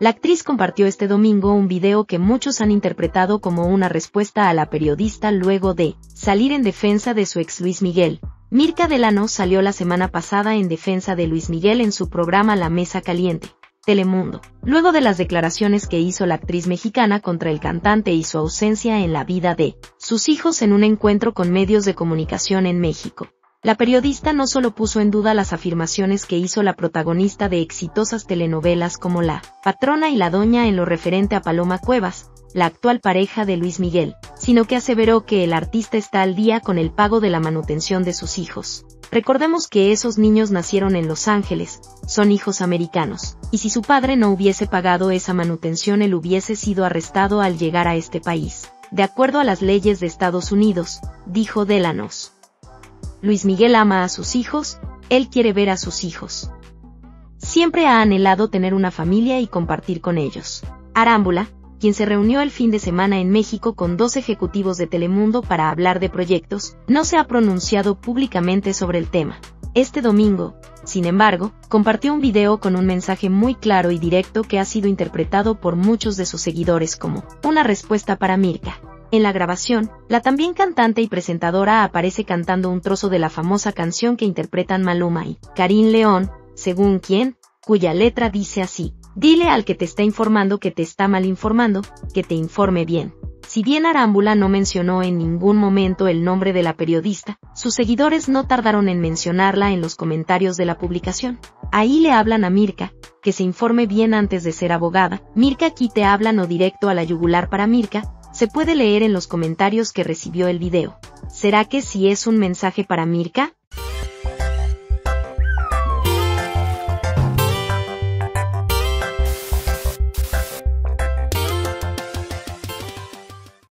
La actriz compartió este domingo un video que muchos han interpretado como una respuesta a la periodista luego de salir en defensa de su ex Luis Miguel. Myrka Dellanos salió la semana pasada en defensa de Luis Miguel en su programa La Mesa Caliente, Telemundo, luego de las declaraciones que hizo la actriz mexicana contra el cantante y su ausencia en la vida de sus hijos en un encuentro con medios de comunicación en México. La periodista no solo puso en duda las afirmaciones que hizo la protagonista de exitosas telenovelas como La Patrona y La Doña en lo referente a Paloma Cuevas, la actual pareja de Luis Miguel, sino que aseveró que el artista está al día con el pago de la manutención de sus hijos. Recordemos que esos niños nacieron en Los Ángeles, son hijos americanos, y si su padre no hubiese pagado esa manutención él hubiese sido arrestado al llegar a este país, de acuerdo a las leyes de Estados Unidos, dijo Dellanos. Luis Miguel ama a sus hijos, él quiere ver a sus hijos. Siempre ha anhelado tener una familia y compartir con ellos. Arámbula, quien se reunió el fin de semana en México con dos ejecutivos de Telemundo para hablar de proyectos, no se ha pronunciado públicamente sobre el tema. Este domingo, sin embargo, compartió un video con un mensaje muy claro y directo que ha sido interpretado por muchos de sus seguidores como una respuesta para Myrka. En la grabación, la también cantante y presentadora aparece cantando un trozo de la famosa canción que interpretan Maluma y Karin León, según quien, cuya letra dice así: dile al que te está informando que te está mal informando, que te informe bien. Si bien Arámbula no mencionó en ningún momento el nombre de la periodista, sus seguidores no tardaron en mencionarla en los comentarios de la publicación. Ahí le hablan a Myrka, que se informe bien antes de ser abogada. Myrka, aquí te hablan o directo a la yugular para Myrka. Se puede leer en los comentarios que recibió el video. ¿Será que sí es un mensaje para Myrka?